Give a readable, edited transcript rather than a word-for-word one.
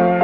Con